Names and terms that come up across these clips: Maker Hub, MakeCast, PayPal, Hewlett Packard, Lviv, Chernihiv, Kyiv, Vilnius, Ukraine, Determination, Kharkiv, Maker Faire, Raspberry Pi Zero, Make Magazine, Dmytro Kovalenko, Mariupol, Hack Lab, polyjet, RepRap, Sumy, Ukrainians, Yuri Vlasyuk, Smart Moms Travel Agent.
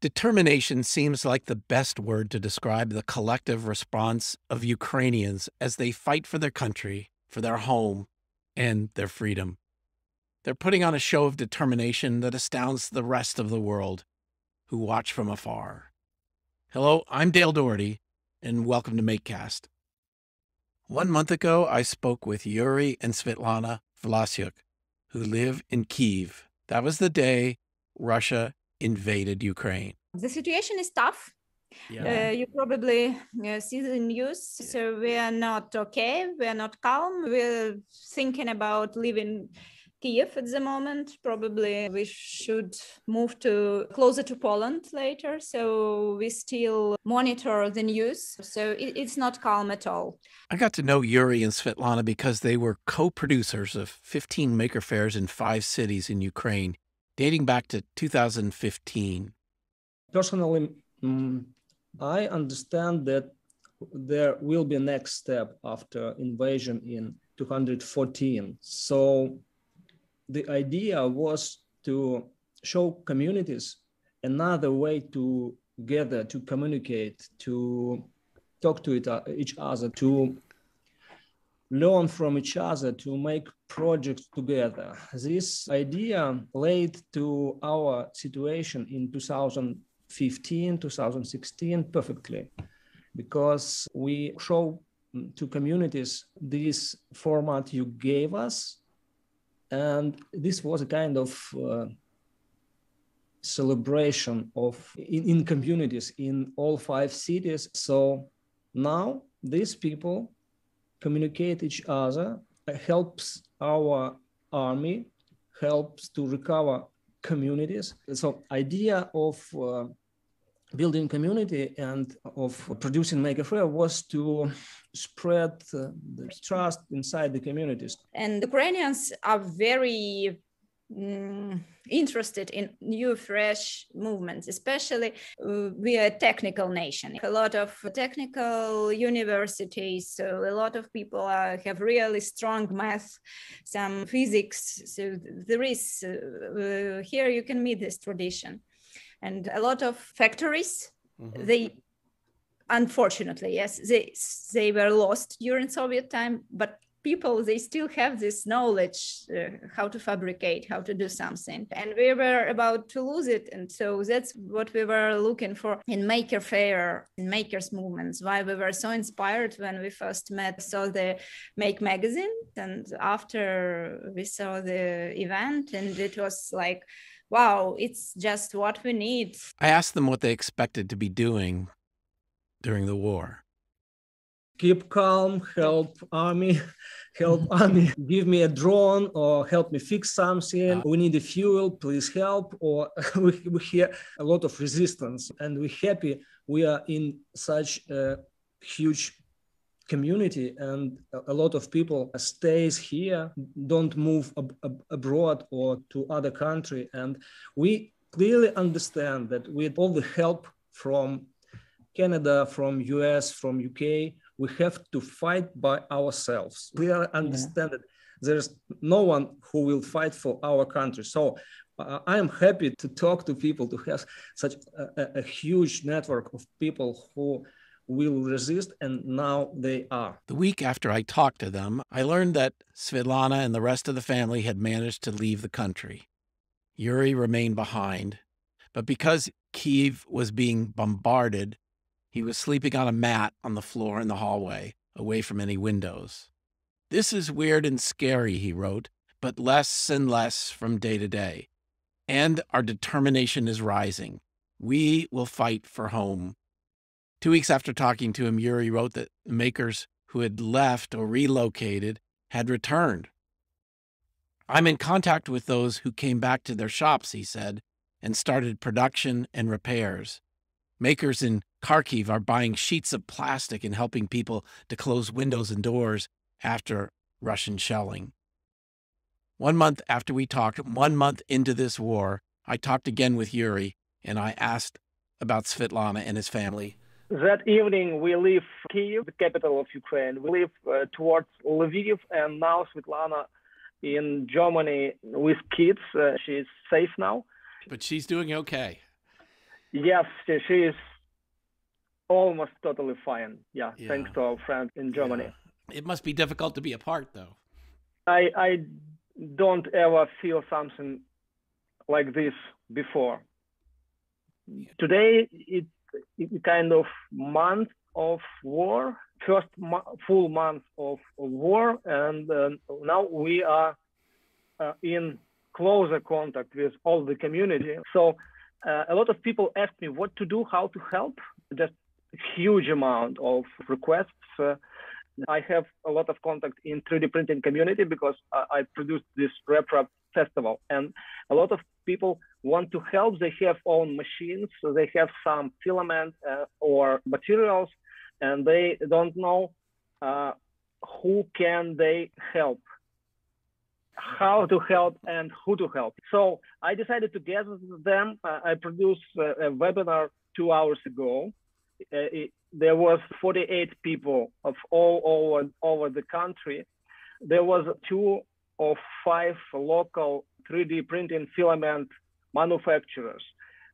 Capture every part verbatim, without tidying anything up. Determination seems like the best word to describe the collective response of Ukrainians as they fight for their country, for their home, and their freedom. They're putting on a show of determination that astounds the rest of the world who watch from afar. Hello, I'm Dale Doherty, and welcome to MakeCast. One month ago, I spoke with Yuri and Svitlana Vlasyuk, who live in Kyiv. That was the day Russia invaded Ukraine. The situation is tough. Yeah. Uh, you probably uh, see the news. Yeah. So we are not okay. We are not calm. We're thinking about leaving Kyiv at the moment. Probably we should move to closer to Poland later. So we still monitor the news. So it, it's not calm at all. I got to know Yuri and Svitlana because they were co-producers of fifteen Maker Faires in five cities in Ukraine, dating back to two thousand fifteen. Personally, mm, I understand that there will be a next step after invasion in two hundred fourteen. So the idea was to show communities another way to gather, to communicate, to talk to it, uh, each other, to learn from each other, to make projects together. This idea led to our situation in two thousand fifteen, two thousand sixteen perfectly, because we show to communities this format you gave us. And this was a kind of uh, celebration of in, in communities in all five cities. So now these people communicate each other, helps our army, helps to recover communities. So idea of uh, building community and of producing Maker Faire was to spread uh, the trust inside the communities. And Ukrainians are very mm, interested in new, fresh movements, especially uh, we are a technical nation. A lot of technical universities, so a lot of people are, have really strong math, some physics. So there is, uh, uh, here you can meet this tradition. And a lot of factories, mm-hmm. they, unfortunately, yes, they, they were lost during Soviet time, but people, they still have this knowledge, uh, how to fabricate, how to do something. And we were about to lose it. And so that's what we were looking for in Maker Faire, in makers movements, why we were so inspired when we first met, saw the Make Magazine. And after we saw the event, and it was like, wow, it's just what we need. I asked them what they expected to be doing during the war. Keep calm, help army, help army. Give me a drone or help me fix something. We need a fuel, please help. Or we, we hear a lot of resistance, and we're happy we are in such a huge community, and a lot of people stays here, don't move ab ab abroad or to other country. And we clearly understand that with all the help from Canada, from U S, from U K, we have to fight by ourselves. We understand yeah. that there's no one who will fight for our country. So uh, I am happy to talk to people, to have such a, a huge network of people who will resist, and now they are. The week after I talked to them, I learned that Svitlana and the rest of the family had managed to leave the country. Yuri remained behind, but because Kyiv was being bombarded, he was sleeping on a mat on the floor in the hallway, away from any windows. This is weird and scary, he wrote, but less and less from day to day. And our determination is rising. We will fight for home. Two weeks after talking to him, Yuri wrote that makers who had left or relocated had returned. I'm in contact with those who came back to their shops, he said, and started production and repairs. Makers in Kharkiv are buying sheets of plastic and helping people to close windows and doors after Russian shelling. One month after we talked, one month into this war, I talked again with Yuri, and I asked about Svitlana and his family. That evening, we leave Kyiv, the capital of Ukraine. We leave uh, towards Lviv, and now Svitlana in Germany with kids. Uh, she's safe now. But she's doing okay. Yes, she, she is almost totally fine. Yeah, yeah, thanks to our friend in Germany. Yeah. It must be difficult to be apart, though. I I don't ever feel something like this before. Yeah. Today, it, it kind of month of war, first mo- full month of, of war, and uh, now we are uh, in closer contact with all the community. So uh, a lot of people ask me what to do, how to help. Just huge amount of requests. Uh, I have a lot of contact in three D printing community because I, I produced this RepRap festival, and a lot of people want to help. They have own machines, so they have some filament uh, or materials, and they don't know uh, who can they help, how to help, and who to help. So I decided to gather them. Uh, I produced a, a webinar two hours ago. Uh, it, there was forty-eight people of all over, over the country. There was two or five local three D printing filament manufacturers.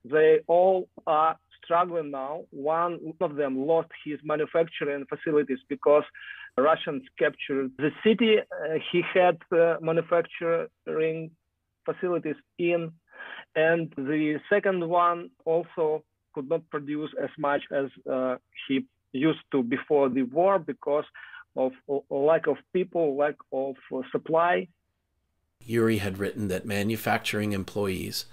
They all are struggling now. One of them lost his manufacturing facilities because Russians captured the city. Uh, he had uh, manufacturing facilities in, and the second one also could not produce as much as uh, he used to before the war because of uh, lack of people, lack of uh, supply. Yuri had written that manufacturing employees,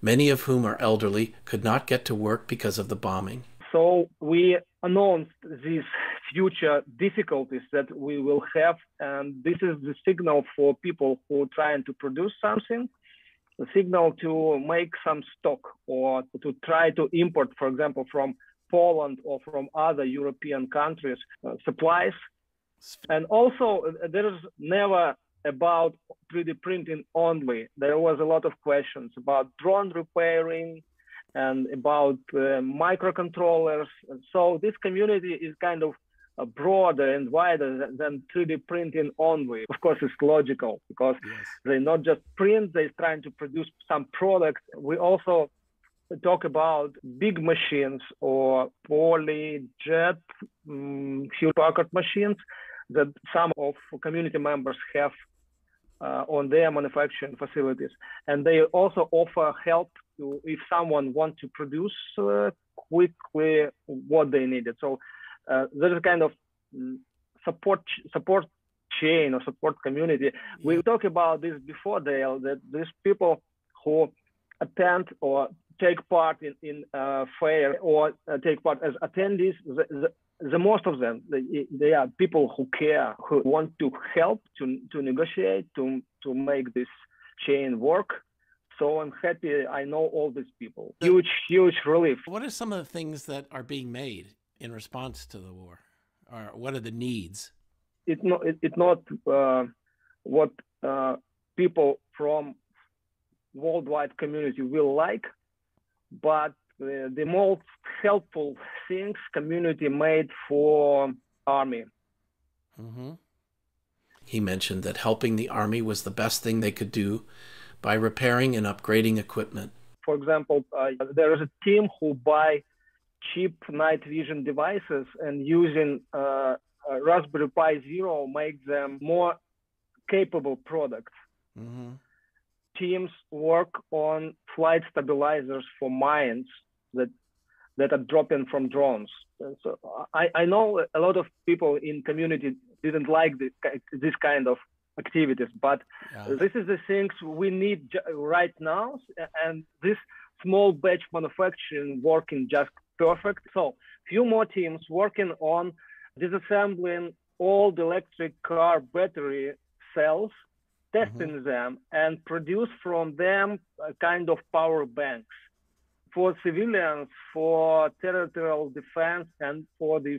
many of whom are elderly, could not get to work because of the bombing. So we announced these future difficulties that we will have, and this is the signal for people who are trying to produce something, the signal to make some stock or to try to import, for example, from Poland or from other European countries, uh, supplies. And also, there is never about three D printing only. There was a lot of questions about drone repairing and about uh, microcontrollers. And so this community is kind of uh, broader and wider than, than three D printing only. Of course, it's logical because yes, they not just print, they're trying to produce some products. We also talk about big machines or polyjet, um, Hewlett Packard machines that some of community members have uh, on their manufacturing facilities. And they also offer help to if someone wants to produce uh, quickly what they needed. So uh, there is a kind of support support chain or support community. We talked about this before, Dale, that these people who attend or take part in, in uh, fair or uh, take part as attendees, the, the, The most of them, they, they are people who care, who want to help, to to negotiate, to to make this chain work. So I'm happy I know all these people. Huge, huge relief. What are some of the things that are being made in response to the war? Or what are the needs? It's not, it, it not uh, what uh, people from worldwide community will like, but The, the most helpful things community made for army. Mm-hmm. He mentioned that helping the army was the best thing they could do by repairing and upgrading equipment. For example, uh, there is a team who buy cheap night vision devices and using uh, Raspberry Pi Zero make them more capable products. Mm-hmm. Teams work on flight stabilizers for mines that that are dropping from drones. So I, I know a lot of people in community didn't like this, this kind of activities, but yeah, this is the things we need right now. And this small batch manufacturing working just perfect. So few more teams working on disassembling old electric car battery cells, testing mm-hmm. them and produce from them a kind of power banks for civilians, for territorial defense, and for the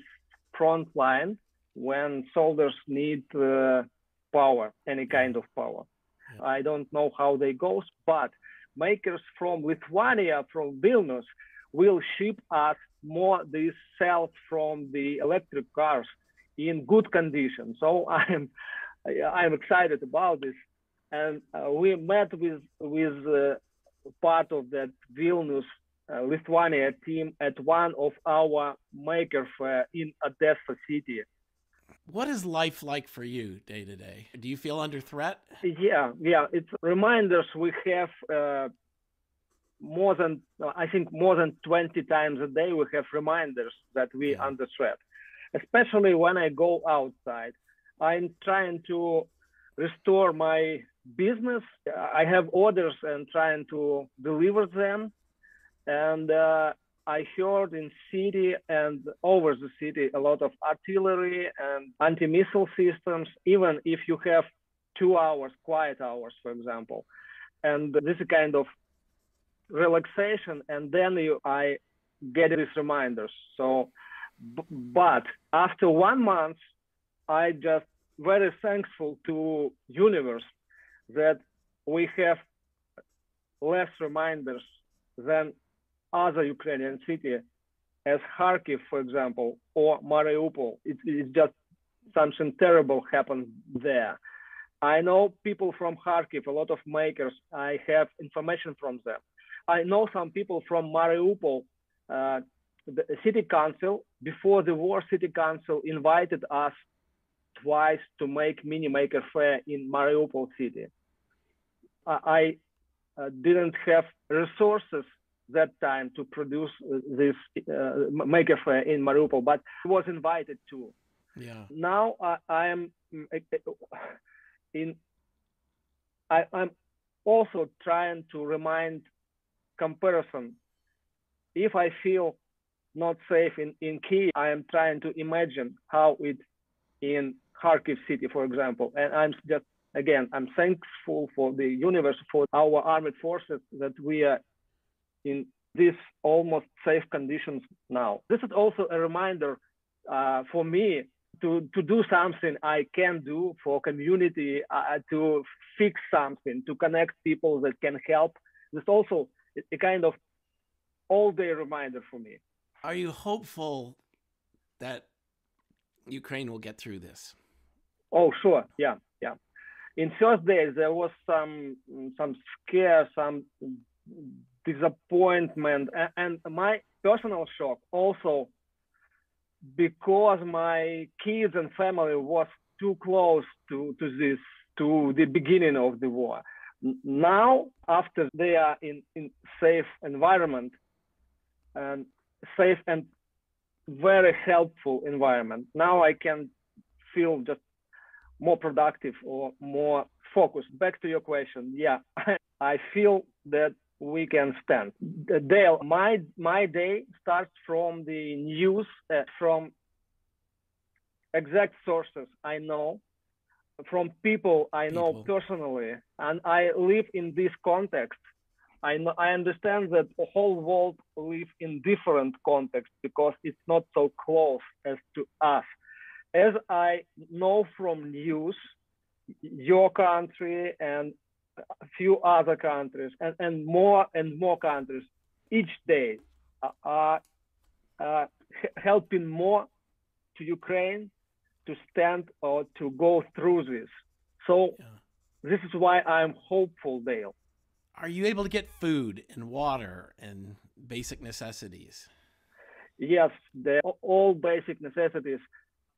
front line when soldiers need uh, power, any kind of power. Yeah. I don't know how they go, but makers from Lithuania, from Vilnius, will ship us more these cells from the electric cars in good condition. So I'm I'm excited about this, and uh, we met with with uh, part of that Vilnius uh, Lithuania team at one of our Maker Faire in Odessa city. What is life like for you day to day? Do you feel under threat? Yeah, yeah. It's reminders we have uh, more than, I think more than twenty times a day we have reminders that we yeah. under threat. Especially when I go outside, I'm trying to restore my business. I have orders and trying to deliver them. And uh, I heard in city and over the city a lot of artillery and anti-missile systems, even if you have two hours, quiet hours, for example. And this is kind of relaxation. And then you, I get these reminders. So, b- but after one month, I just very thankful to universe that we have less reminders than other Ukrainian city, as Kharkiv, for example, or Mariupol. It is just something terrible happened there. I know people from Kharkiv, a lot of makers. I have information from them. I know some people from Mariupol. Uh, the city council, before the war, city council invited us twice to make mini Maker Faire in Mariupol city. I uh, didn't have resources that time to produce this uh, Maker Faire in Mariupol, but was invited to. Yeah. Now I, I am in. I, I'm also trying to remind comparison. If I feel not safe in in Kyiv, I am trying to imagine how it in Kharkiv city, for example. And I'm just, again, I'm thankful for the universe, for our armed forces, that we are in these almost safe conditions now. This is also a reminder uh, for me to, to do something I can do for community, uh, to fix something, to connect people that can help. This is also a kind of all-day reminder for me. Are you hopeful that Ukraine will get through this? Oh, sure. Yeah, yeah. In first days, there was some some scare, some disappointment, and my personal shock also, because my kids and family was too close to, to this, to the beginning of the war. Now, after they are in, in safe environment, and safe and very helpful environment. Now I can feel just more productive or more focused. Back to your question. Yeah, I feel that we can stand. Dale, my my day starts from the news, uh, from exact sources I know, from people I know people. personally, and I live in this context. I know, I understand that the whole world lives in different contexts because it's not so close as to us. As I know from news, your country and a few other countries and, and more and more countries each day are uh, helping more to Ukraine to stand or to go through this. So yeah. This is why I'm hopeful, Dale. Are you able to get food and water and basic necessities? Yes, they're all basic necessities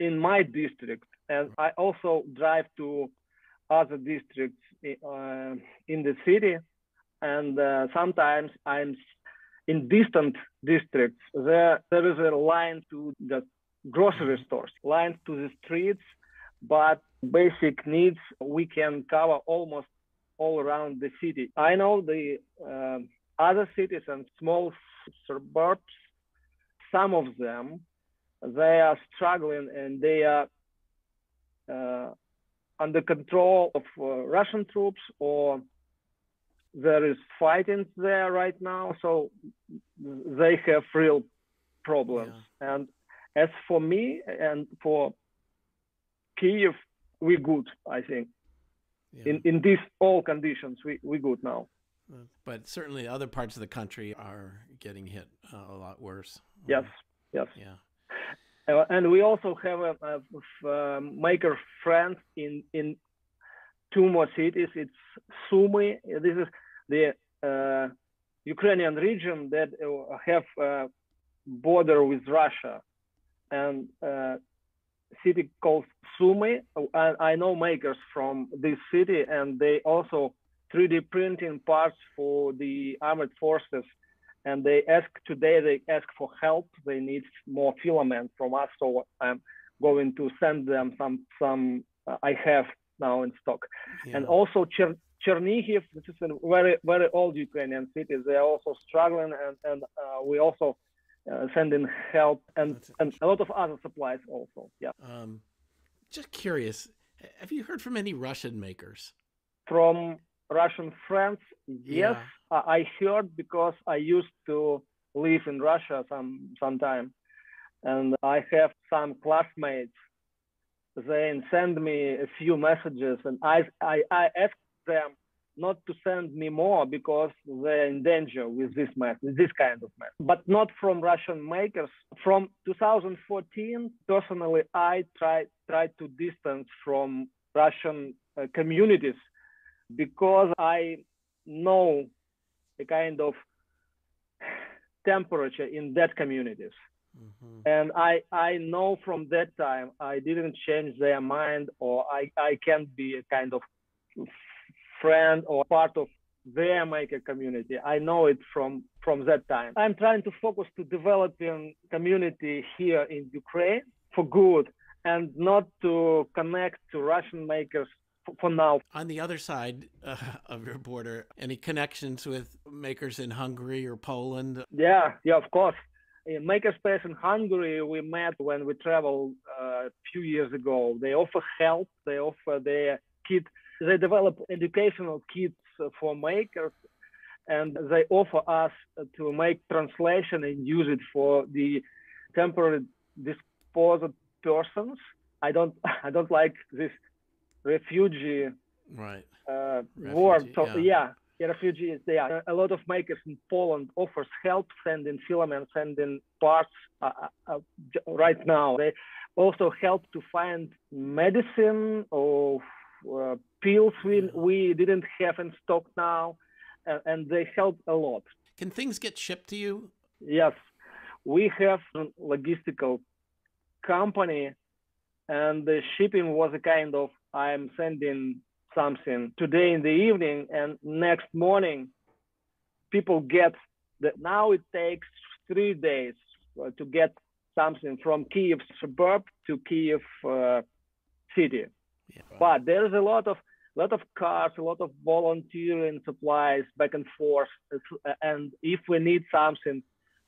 in my district. And I also drive to other districts uh, in the city. And uh, sometimes I'm in distant districts. There, there is a line to the grocery stores, line to the streets, but basic needs we can cover almost all around the city. I know the uh, other cities and small suburbs, some of them, they are struggling and they are uh, under control of uh, Russian troops, or there is fighting there right now. So they have real problems. Yeah. And as for me and for Kyiv, we're good, I think. Yeah. In in these all conditions, we we good now. But certainly other parts of the country are getting hit uh, a lot worse. Yes, yes. Yeah. Uh, and we also have a, a, a maker friends in, in two more cities. It's Sumy. This is the uh, Ukrainian region that have a border with Russia, and a city called Sumy. I know makers from this city, and they also three D printing parts for the armed forces. And they ask today, they ask for help. They need more filament from us. So I'm going to send them some, some uh, I have now in stock. Yeah. And also Cher- Chernihiv, which is a very, very old Ukrainian city. They're also struggling, and, and uh, we also uh, send in help and, and a lot of other supplies also. Yeah. Um, just curious, have you heard from any Russian makers? From Russian friends? Yes. Yeah. I heard, because I used to live in Russia some sometime, and I have some classmates. They send me a few messages, and I, I I asked them not to send me more because they're in danger with this message, this kind of message. But not from Russian makers. From two thousand fourteen, personally, I tried tried to distance from Russian uh, communities, because I know a kind of temperature in that communities. Mm-hmm. And I, I know from that time, I didn't change their mind, or I, I can't be a kind of friend or part of their maker community. I know it from, from that time. I'm trying to focus to developing community here in Ukraine for good, and not to connect to Russian makers for now. On the other side uh, of your border, any connections with makers in Hungary or Poland? Yeah, yeah, of course. In Makerspace in Hungary, we met when we traveled uh, a few years ago. They offer help. They offer their kit. They develop educational kits for makers, and they offer us to make translation and use it for the temporary displaced persons. I don't, I don't like this refugee right uh refugee, word so yeah. yeah yeah refugees they are a lot of makers in Poland offers help, sending filament, sending parts uh, uh, right now. They also help to find medicine or uh, pills we, we didn't have in stock now, uh, and they help a lot. Can things get shipped to you? Yes, we have a logistical company, and the shipping was a kind of, I'm sending something today in the evening, and next morning people get that. Now it takes three days to get something from Kyiv suburb to Kyiv uh, city. Yeah. But there's a lot of lot of cars, a lot of volunteering supplies back and forth. And if we need something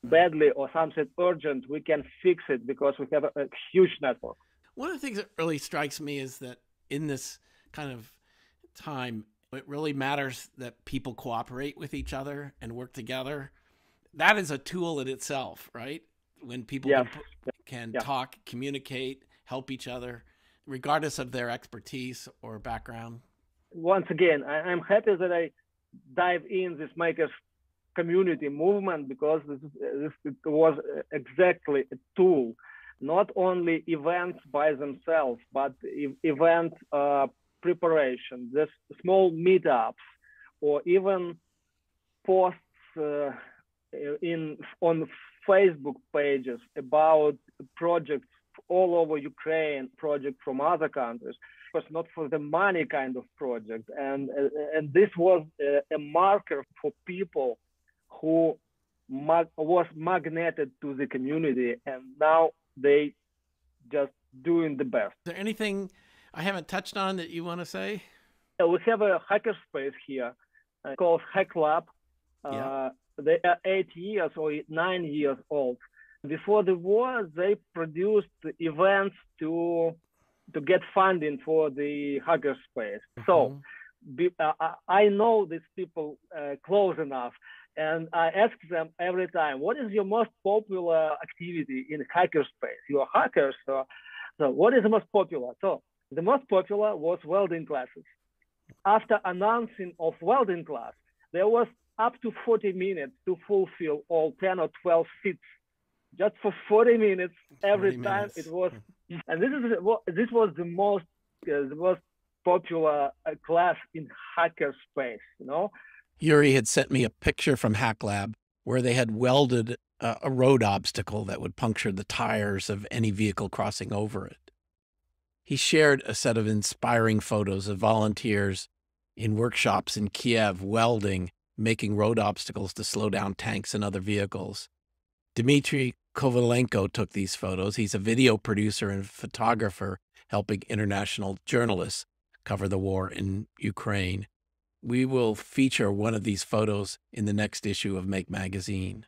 badly or something urgent, we can fix it because we have a, a huge network. One of the things that really strikes me is that in this kind of time, it really matters that people cooperate with each other and work together. That is a tool in itself, right? When people yes. can, can yeah. talk, communicate, help each other, regardless of their expertise or background. Once again, I'm happy that I dive in this makers community movement, because this, this it was exactly a tool. Not only events by themselves, but event uh, preparation, this small meetups, or even posts uh, in on Facebook pages about projects all over Ukraine, projects from other countries. It was not for the money kind of project, and and this was a marker for people who mag- was magneted to the community, and now they just doing the best. Is there anything I haven't touched on that you want to say? Yeah, we have a hackerspace here uh, called Hack Lab. Uh, yeah. They are eight years or nine years old. Before the war, they produced events to to get funding for the hackerspace. Mm-hmm. So be, uh, I know these people uh, close enough. And I ask them every time, what is your most popular activity in hackerspace? You are hackers, so, so what is the most popular? So the most popular was welding classes. After announcing of welding class, there was up to forty minutes to fulfill all ten or twelve seats. Just for forty minutes every time minutes. It was. And this is this was the most uh, the most popular class in hackerspace, you know. Yuri had sent me a picture from Hack Lab where they had welded a, a road obstacle that would puncture the tires of any vehicle crossing over it. He shared a set of inspiring photos of volunteers in workshops in Kiev welding, making road obstacles to slow down tanks and other vehicles. Dmytro Kovalenko took these photos. He's a video producer and photographer helping international journalists cover the war in Ukraine. We will feature one of these photos in the next issue of Make Magazine.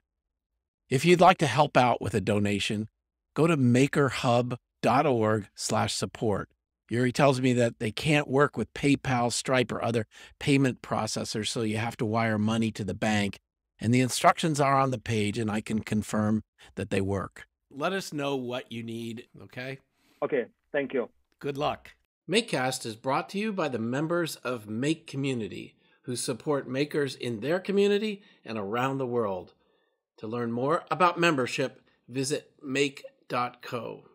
If you'd like to help out with a donation, go to makerhub dot org slash support. Yuri tells me that they can't work with PayPal, Stripe, or other payment processors, so you have to wire money to the bank. And the instructions are on the page, and I can confirm that they work. Let us know what you need, okay? Okay, thank you. Good luck. MakeCast is brought to you by the members of Make Community, who support makers in their community and around the world. To learn more about membership, visit make dot co.